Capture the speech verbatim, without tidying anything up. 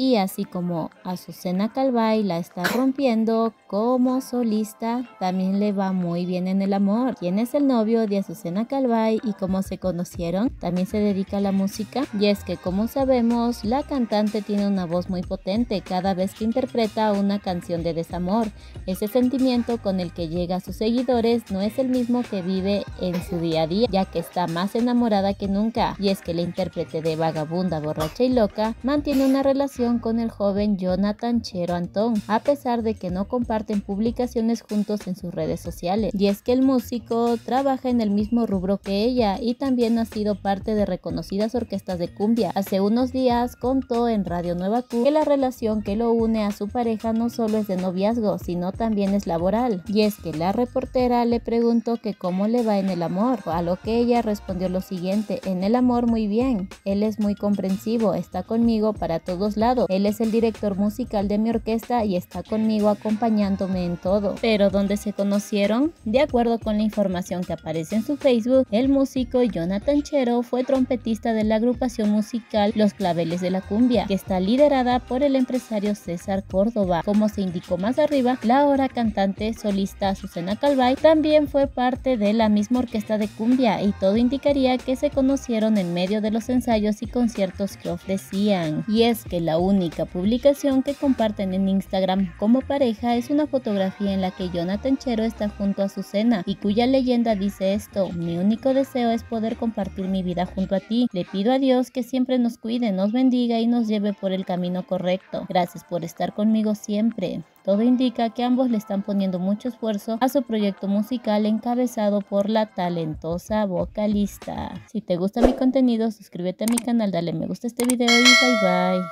Y así como Azucena Calvay la está rompiendo como solista, también le va muy bien en el amor. ¿Quién es el novio de Azucena Calvay y cómo se conocieron? También se dedica a la música. Y es que, como sabemos, la cantante tiene una voz muy potente cada vez que interpreta una canción de desamor. Ese sentimiento con el que llega a sus seguidores no es el mismo que vive en su día a día, ya que está más enamorada que nunca. Y es que la intérprete de Vagabunda, Borracha y Loca mantiene una relación con el joven Jonathan Chero Antón, a pesar de que no comparten publicaciones juntos en sus redes sociales. Y es que el músico trabaja en el mismo rubro que ella y también ha sido parte de reconocidas orquestas de cumbia. Hace unos días contó en Radio Nueva Q que la relación que lo une a su pareja no solo es de noviazgo, sino también es laboral. Y es que la reportera le preguntó que cómo le va en el amor, a lo que ella respondió lo siguiente: en el amor muy bien, él es muy comprensivo, está conmigo para todos lados. Él es el director musical de mi orquesta y está conmigo acompañándome en todo. ¿Pero dónde se conocieron? De acuerdo con la información que aparece en su Facebook, el músico Jonathan Chero fue trompetista de la agrupación musical Los Claveles de la Cumbia, que está liderada por el empresario César Córdoba. Como se indicó más arriba, la ahora cantante solista Azucena Calvay también fue parte de la misma orquesta de cumbia, y todo indicaría que se conocieron en medio de los ensayos y conciertos que ofrecían. Y es que la única publicación que comparten en Instagram como pareja es una fotografía en la que Jonathan Chero está junto a Azucena y cuya leyenda dice esto: mi único deseo es poder compartir mi vida junto a ti, le pido a Dios que siempre nos cuide, nos bendiga y nos lleve por el camino correcto, gracias por estar conmigo siempre. Todo indica que ambos le están poniendo mucho esfuerzo a su proyecto musical encabezado por la talentosa vocalista. Si te gusta mi contenido, suscríbete a mi canal, dale me gusta a este video y bye bye.